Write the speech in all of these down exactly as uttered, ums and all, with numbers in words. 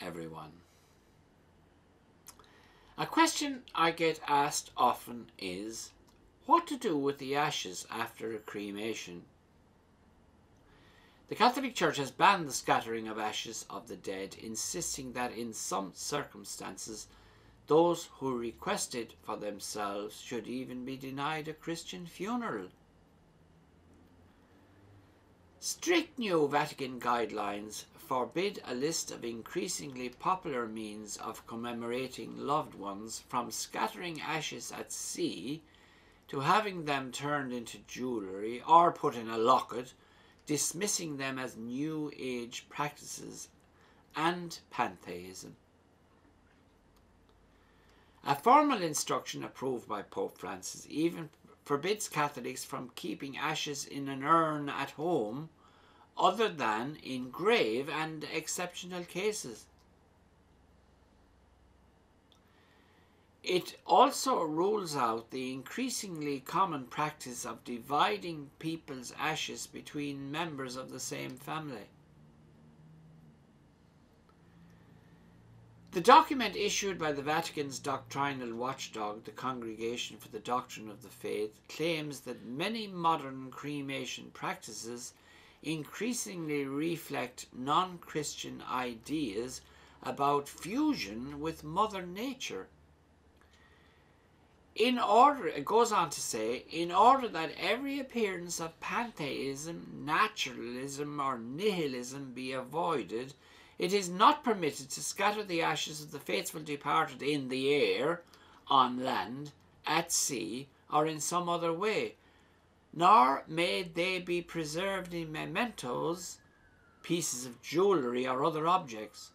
everyone. A question I get asked often is what to do with the ashes after a cremation. The Catholic Church has banned the scattering of ashes of the dead, insisting that in some circumstances those who request it for themselves should even be denied a Christian funeral. Strict new Vatican guidelines forbid a list of increasingly popular means of commemorating loved ones, from scattering ashes at sea to having them turned into jewellery or put in a locket, dismissing them as New Age practices and pantheism. A formal instruction approved by Pope Francis even forbids Catholics from keeping ashes in an urn at home, other than in grave and exceptional cases. It also rules out the increasingly common practice of dividing people's ashes between members of the same family. The document issued by the Vatican's doctrinal watchdog, the Congregation for the Doctrine of the Faith, claims that many modern cremation practices increasingly reflect non-Christian ideas about fusion with Mother Nature. In order, it goes on to say, in order that every appearance of pantheism, naturalism or nihilism be avoided, it is not permitted to scatter the ashes of the faithful departed in the air, on land, at sea, or in some other way, nor may they be preserved in mementos, pieces of jewellery or other objects.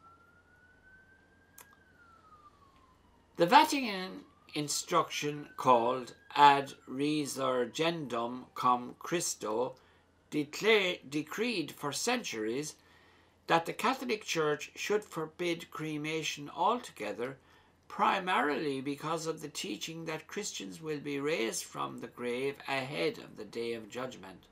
The Vatican instruction, called Ad Resurgendum Cum Christo, declare, decreed for centuries that the Catholic Church should forbid cremation altogether, primarily because of the teaching that Christians will be raised from the grave ahead of the Day of Judgment.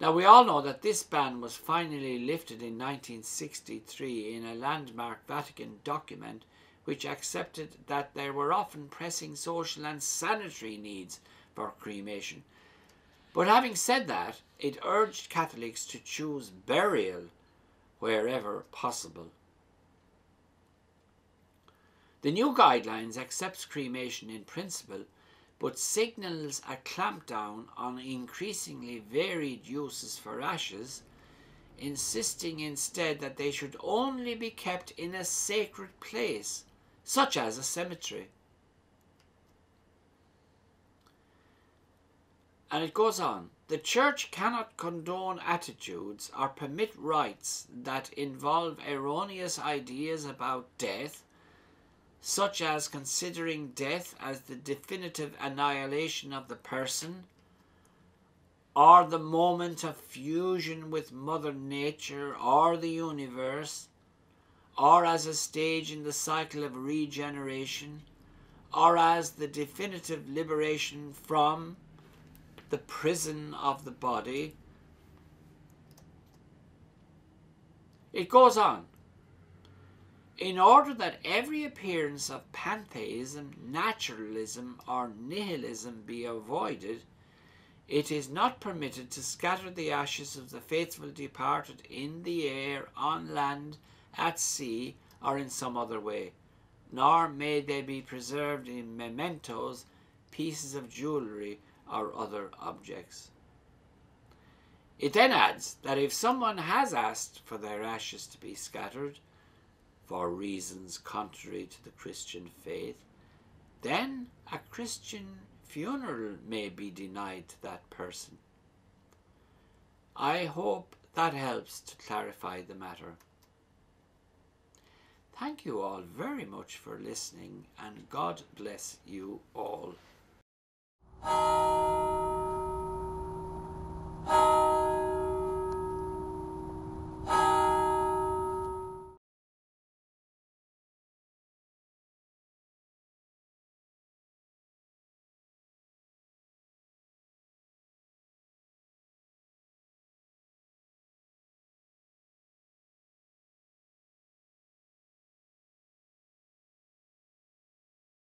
Now, we all know that this ban was finally lifted in nineteen sixty-three in a landmark Vatican document which accepted that there were often pressing social and sanitary needs for cremation. But having said that, it urged Catholics to choose burial wherever possible. The new guidelines accepts cremation in principle, but signals a clampdown on increasingly varied uses for ashes, insisting instead that they should only be kept in a sacred place, such as a cemetery. And it goes on, the Church cannot condone attitudes or permit rites that involve erroneous ideas about death, such as considering death as the definitive annihilation of the person, or the moment of fusion with Mother Nature or the universe, or as a stage in the cycle of regeneration, or as the definitive liberation from the prison of the body. It goes on. In order that every appearance of pantheism, naturalism or nihilism be avoided, it is not permitted to scatter the ashes of the faithful departed in the air, on land, at sea or in some other way, nor may they be preserved in mementos, pieces of jewellery or other objects. It then adds that if someone has asked for their ashes to be scattered for reasons contrary to the Christian faith, then a Christian funeral may be denied to that person. I hope that helps to clarify the matter. Thank you all very much for listening, and God bless you all.